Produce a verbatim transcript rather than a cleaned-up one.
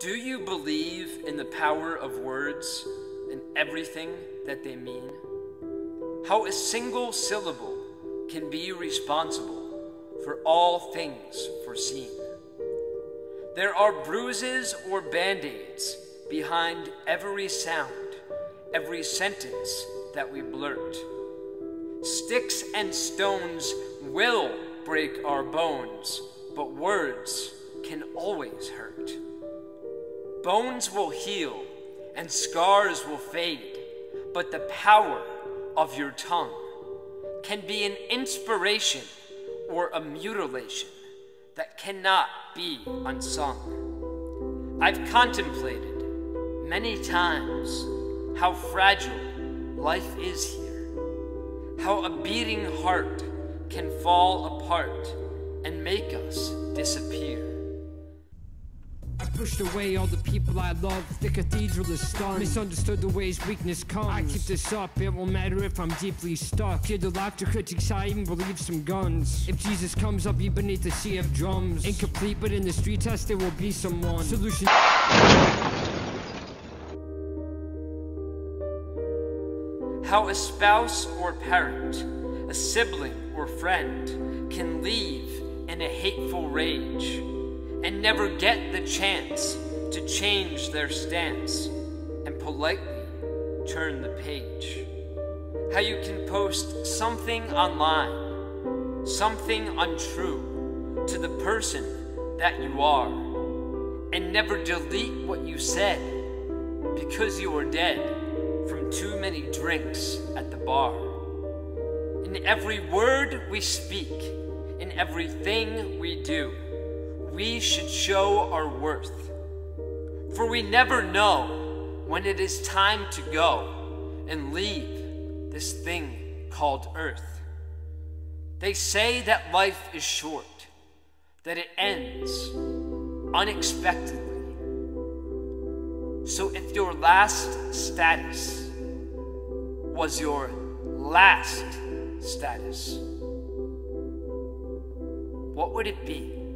Do you believe in the power of words and everything that they mean? How a single syllable can be responsible for all things foreseen. There are bruises or band-aids behind every sound, every sentence that we blurt. Sticks and stones will break our bones, but words can always hurt. Bones will heal and scars will fade, but the power of your tongue can be an inspiration or a mutilation that cannot be unsung. I've contemplated many times how fragile life is here, how a beating heart can fall apart and make us disappear. I pushed away all the people I love. The cathedral is stunned. Misunderstood the ways weakness comes. I keep this up, it won't matter if I'm deeply stuck. Hear the laughter critics, I even believe some guns. If Jesus comes, I'll be beneath the sea of drums. Incomplete, but in the street test there will be someone. Solution. How a spouse or parent, a sibling or friend, can leave in a hateful rage and never get the chance to change their stance and politely turn the page. How you can post something online, something untrue to the person that you are, and never delete what you said because you are dead from too many drinks at the bar. In every word we speak, in everything we do, we should show our worth, for we never know when it is time to go and leave this thing called earth. They say that life is short, that it ends unexpectedly. So if your last status was your last status, what would it be?